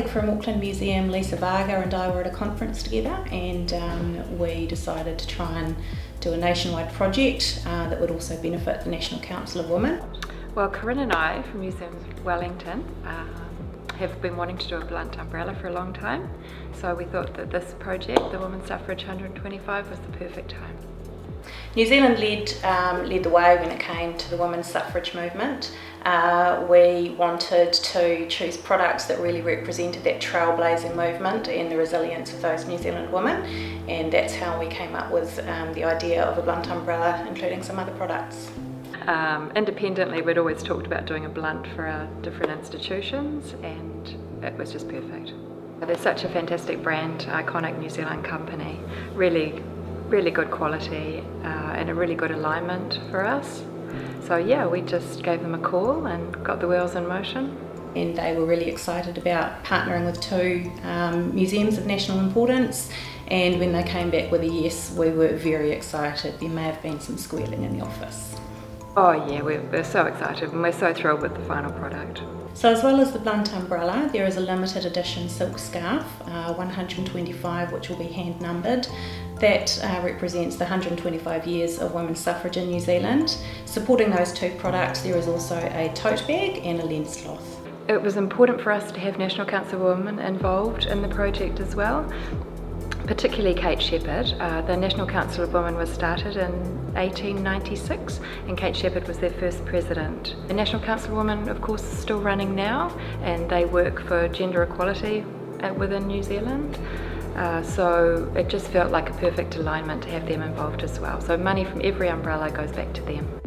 colleague from Auckland Museum, Lisa Varga, and I were at a conference together, and we decided to try and do a nationwide project that would also benefit the National Council of Women. Well, Corinne and I from Museums Wellington have been wanting to do a blunt umbrella for a long time, so we thought that this project, the Women's Suffrage 125, was the perfect time. New Zealand led the way when it came to the women's suffrage movement. We wanted to choose products that really represented that trailblazing movement and the resilience of those New Zealand women, and that's how we came up with the idea of a blunt umbrella, including some other products. Independently, we'd always talked about doing a blunt for our different institutions, and it was just perfect. They're such a fantastic brand, iconic New Zealand company, really good quality and a really good alignment for us. So yeah, we just gave them a call and got the wheels in motion. And they were really excited about partnering with two museums of national importance, and when they came back with a yes, we were very excited. There may have been some squealing in the office. Oh yeah, we're so excited and we're so thrilled with the final product. So as well as the blunt umbrella, there is a limited edition silk scarf, 125, which will be hand numbered. That represents the 125 years of women's suffrage in New Zealand. Supporting those two products, there is also a tote bag and a lens cloth. It was important for us to have National Council of Women involved in the project as well, particularly Kate Sheppard. The National Council of Women was started in 1896, and Kate Sheppard was their first president. The National Council of Women, of course, is still running now, and they work for gender equality within New Zealand. So it just felt like a perfect alignment to have them involved as well. So money from every umbrella goes back to them.